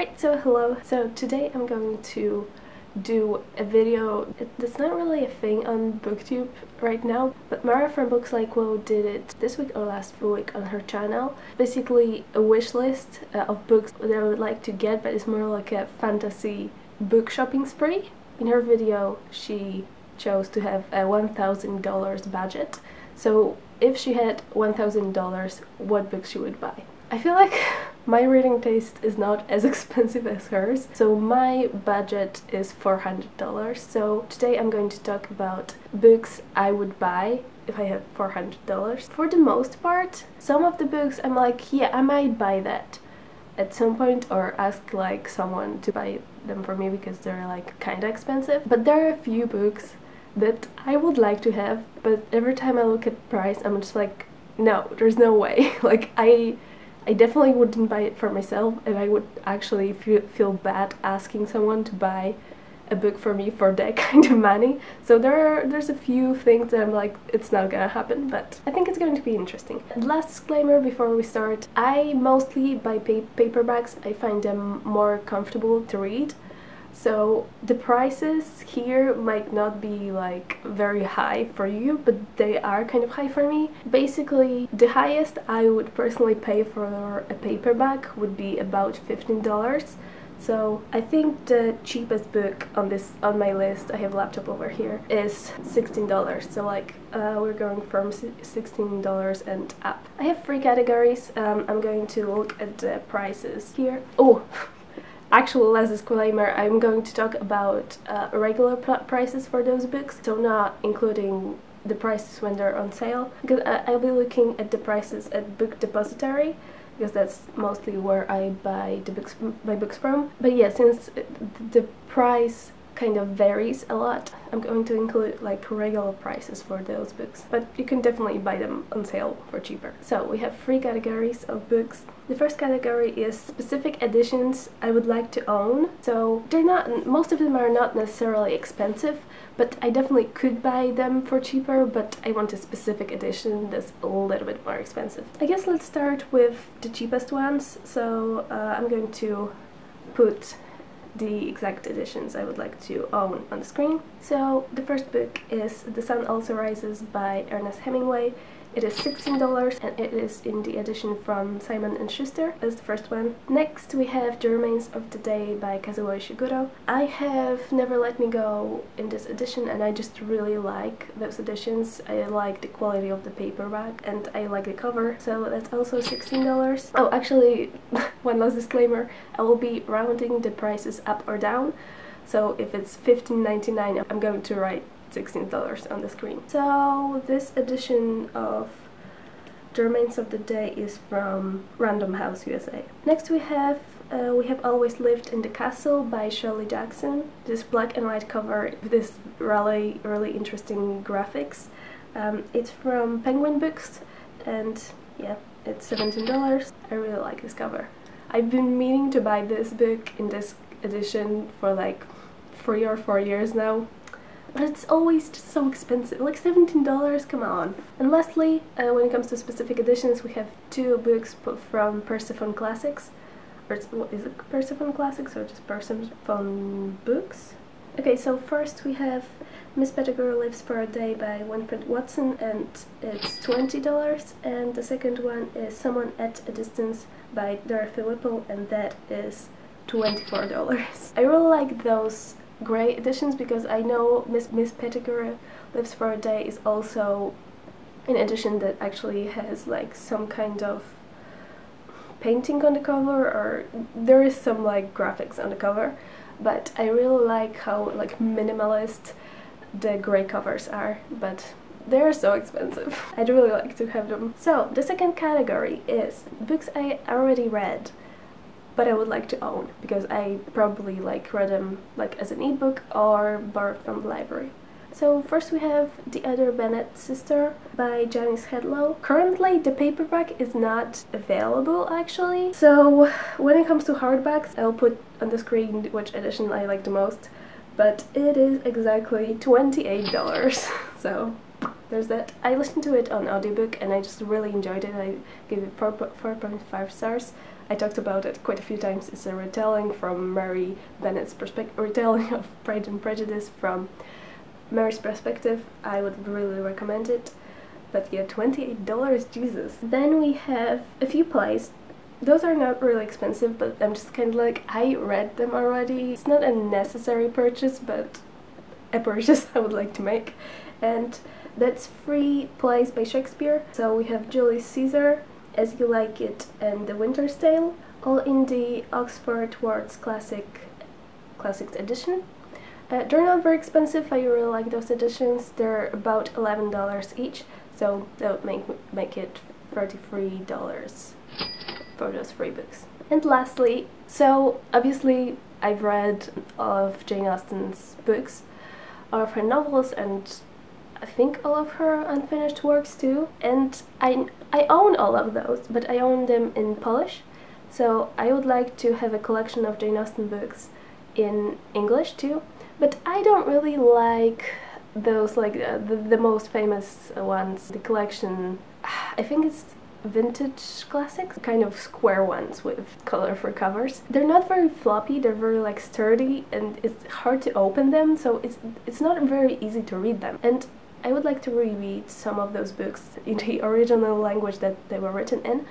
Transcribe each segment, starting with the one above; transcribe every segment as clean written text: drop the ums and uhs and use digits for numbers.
Alright, so hello. So today I'm going to do a video. It's not really a thing on BookTube right now, but Mara from Books Like Who did it this week or last week on her channel. Basically a wish list of books that I would like to get, but it's more like a fantasy book shopping spree. In her video she chose to have a $1,000 budget. So if she had $1,000, what books she would buy. I feel like my reading taste is not as expensive as hers, so my budget is $400. So today I'm going to talk about books I would buy if I had $400. For the most part, some of the books I'm like, yeah, I might buy that at some point, or ask like someone to buy them for me because they're like kinda expensive. But there are a few books that I would like to have, but every time I look at price I'm just like, no, there's no way. Like I definitely wouldn't buy it for myself, and I would actually feel bad asking someone to buy a book for me for that kind of money. So there's a few things that I'm like, it's not gonna happen, but I think it's going to be interesting. And last disclaimer before we start, I mostly buy paperbacks. I find them more comfortable to read, so the prices here might not be like very high for you, but they are kind of high for me. Basically, the highest I would personally pay for a paperback would be about $15. So I think the cheapest book on my list, I have laptop over here, is $16. So like we're going from $16 and up. I have three categories. I'm going to look at the prices here. Oh. Actually, last disclaimer, I'm going to talk about regular prices for those books, so not including the prices when they're on sale, because I'll be looking at the prices at Book Depository, because that's mostly where I buy the books, my books from. But yeah, since the price kind of varies a lot, I'm going to include like regular prices for those books, but you can definitely buy them on sale for cheaper. So we have three categories of books. The first category is specific editions I would like to own. So they're not, most of them are not necessarily expensive, but I definitely could buy them for cheaper, but I want a specific edition that's a little bit more expensive. I guess let's start with the cheapest ones. So I'm going to put the exact editions I would like to own on the screen. So the first book is The Sun Also Rises by Ernest Hemingway. It is $16 and it is in the edition from Simon & Schuster. That's the first one. Next we have The Remains of the Day by Kazuo Ishiguro. I have Never Let Me Go in this edition, and I just really like those editions. I like the quality of the paperback and I like the cover, so that's also $16. Oh, actually, one last disclaimer, I will be rounding the prices up or down, so if it's $15.99 I'm going to write $16 on the screen. So this edition of The Remains of the Day is from Random House USA. Next we have Always Lived in the Castle by Shirley Jackson. This black and white cover, this really interesting graphics. It's from Penguin Books, and yeah, it's $17. I really like this cover. I've been meaning to buy this book in this edition for like 3 or 4 years now, but it's always just so expensive, like $17, come on. And lastly, when it comes to specific editions, we have two books from Persephone Classics, or what is it, Persephone Classics or just Persephone Books? Okay, so first we have Miss Pettigrew Lives for a Day by Winifred Watson, and it's $20, and the second one is Someone at a Distance by Dorothy Whipple, and that is $24. I really like those grey editions because I know Miss Pettigrew Lives for a Day is also an edition that actually has like some kind of painting on the cover, or there is some like graphics on the cover, but I really like how like minimalist the grey covers are, but they're so expensive. I'd really like to have them. So the second category is books I already read but I would like to own, because I probably like read them like as an ebook or borrowed from the library. So first we have The Other Bennett Sister by Janice Hadlow. Currently the paperback is not available actually, so when it comes to hardbacks I'll put on the screen which edition I like the most, but it is exactly $28. So there's that. I listened to it on audiobook and I just really enjoyed it. I gave it 4.5 stars. I talked about it quite a few times. It's a retelling from Mary Bennett's perspective, retelling of Pride and Prejudice from Mary's perspective. I would really recommend it. But yeah, $28, Jesus. Then we have a few plays. Those are not really expensive, but I'm just kind of like, I read them already. It's not a necessary purchase, but a purchase I would like to make. And that's three plays by Shakespeare. So we have Julius Caesar, As You Like It, and The Winter's Tale, all in the Oxford World's Classics edition. They're not very expensive, I really like those editions. They're about $11 each, so that would make it $33 for those three books. And lastly, so obviously I've read all of Jane Austen's books, all of her novels, and I think all of her unfinished works too, and I own all of those, but I own them in Polish, so I would like to have a collection of Jane Austen books in English too, but I don't really like those, like the most famous ones, the collection, I think it's Vintage Classics, kind of square ones with colorful covers. They're not very floppy, they're very like sturdy, and it's hard to open them, so it's not very easy to read them. And I would like to reread some of those books in the original language that they were written in.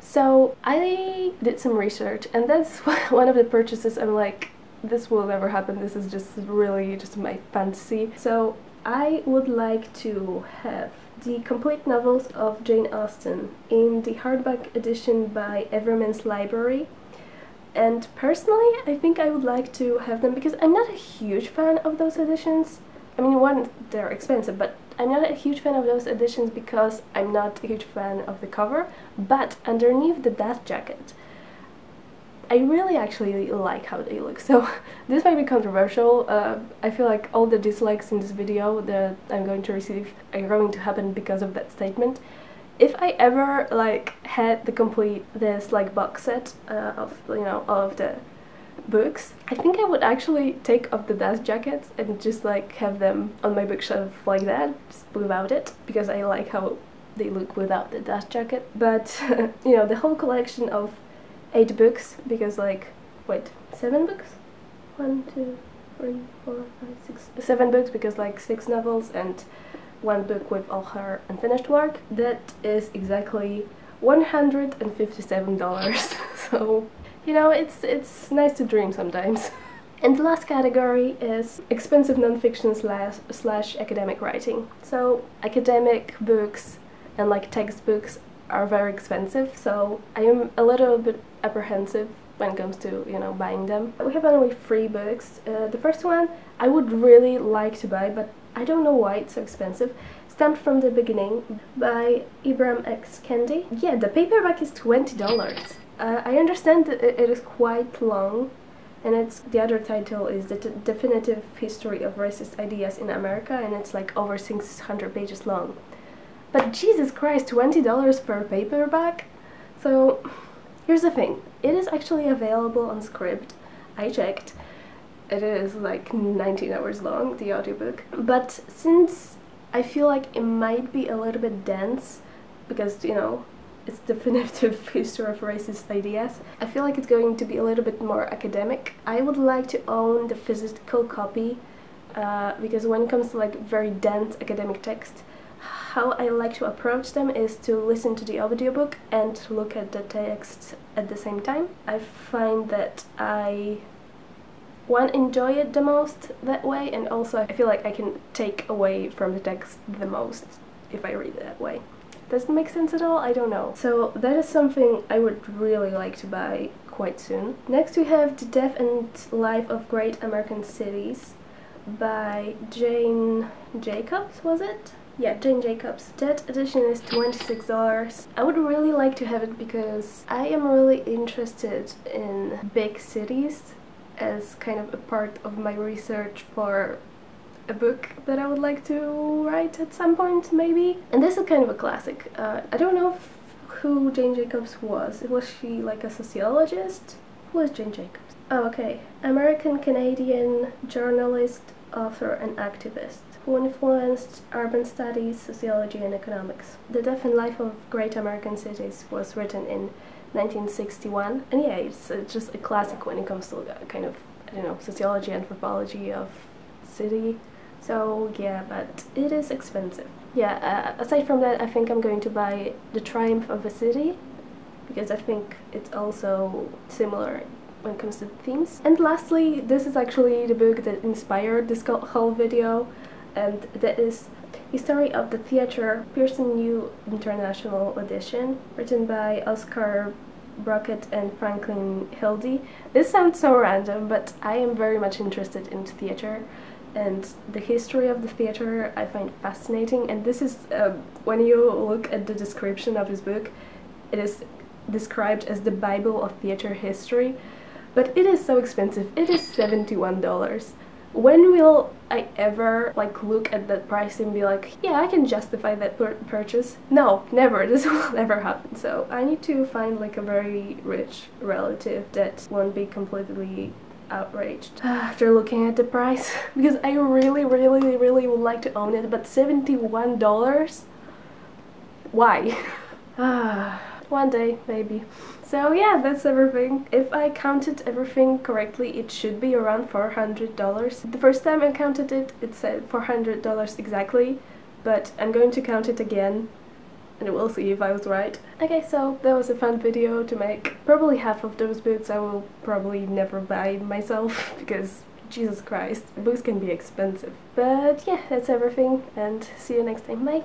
So I did some research, and that's one of the purchases I'm like, this will never happen, this is just really just my fantasy. So I would like to have the complete novels of Jane Austen in the hardback edition by Everyman's Library. And personally, I think I would like to have them because I'm not a huge fan of those editions. I mean, one, they're expensive, but I'm not a huge fan of those editions because I'm not a huge fan of the cover. But underneath the death jacket, I really actually like how they look, so this might be controversial. I feel like all the dislikes in this video that I'm going to receive are going to happen because of that statement. If I ever like had the complete this like box set of, you know, all of the books, I think I would actually take off the dust jackets and just like have them on my bookshelf like that, just without it, because I like how they look without the dust jacket. But you know, the whole collection of 8 books, because like, wait, 7 books? 7 books, because like 6 novels and 1 book with all her unfinished work. That is exactly $157. So, you know, it's nice to dream sometimes. And the last category is expensive nonfiction slash academic writing. So academic books and like textbooks are very expensive, so I am a little bit apprehensive when it comes to, you know, buying them. We have only 3 books. The first one I would really like to buy, but I don't know why it's so expensive. Stamped from the Beginning by Ibram X. Kendi. Yeah, the paperback is $20. I understand that it is quite long, and it's, the other title is The Definitive History of Racist Ideas in America, and it's like over 600 pages long. But Jesus Christ, $20 per paperback? So here's the thing, it is actually available on Scribd, I checked. It is like 19 hours long, the audiobook. But since I feel like it might be a little bit dense, because, you know, it's Definitive History of Racist Ideas, I feel like it's going to be a little bit more academic. I would like to own the physical copy, because when it comes to like very dense academic text, how I like to approach them is to listen to the audiobook and look at the text at the same time. I find that I, one, enjoy it the most that way, and also I feel like I can take away from the text the most if I read it that way. Does it make sense at all? I don't know. So that is something I would really like to buy quite soon. Next we have The Death and Life of Great American Cities by Jane Jacobs, was it? Yeah, Jane Jacobs. That edition is $26. I would really like to have it because I am really interested in big cities as kind of a part of my research for a book that I would like to write at some point, maybe. And this is kind of a classic. I don't know who Jane Jacobs was. Was she like a sociologist? Who was Jane Jacobs? Oh, okay. American-Canadian journalist, author, and activist who influenced urban studies, sociology, and economics. The Death and Life of Great American Cities was written in 1961, and yeah, it's just a classic when it comes to kind of, I don't know, sociology, anthropology of city. So yeah, but it is expensive. Yeah, aside from that, I think I'm going to buy The Triumph of the City, because I think it's also similar when it comes to themes. And lastly, this is actually the book that inspired this whole video, and that is History of the Theatre, Pearson New International Edition, written by Oscar Brockett and Franklin Hildy. This sounds so random, but I am very much interested in theatre, and the history of the theatre I find fascinating. And this is, when you look at the description of his book, it is described as the Bible of theatre history, but it is so expensive. It is $71. When will I ever look at that price and be like, yeah, I can justify that purchase? No, never. This will never happen. So I need to find a very rich relative that won't be completely outraged after looking at the price, because I really, really, really would like to own it, but $71? Why? One day, maybe. So yeah, that's everything. If I counted everything correctly, it should be around $400. The first time I counted it, it said $400 exactly, but I'm going to count it again, and we'll see if I was right. Okay, so that was a fun video to make. Probably half of those books I will probably never buy myself, because Jesus Christ, books can be expensive. But yeah, that's everything, and see you next time. Bye!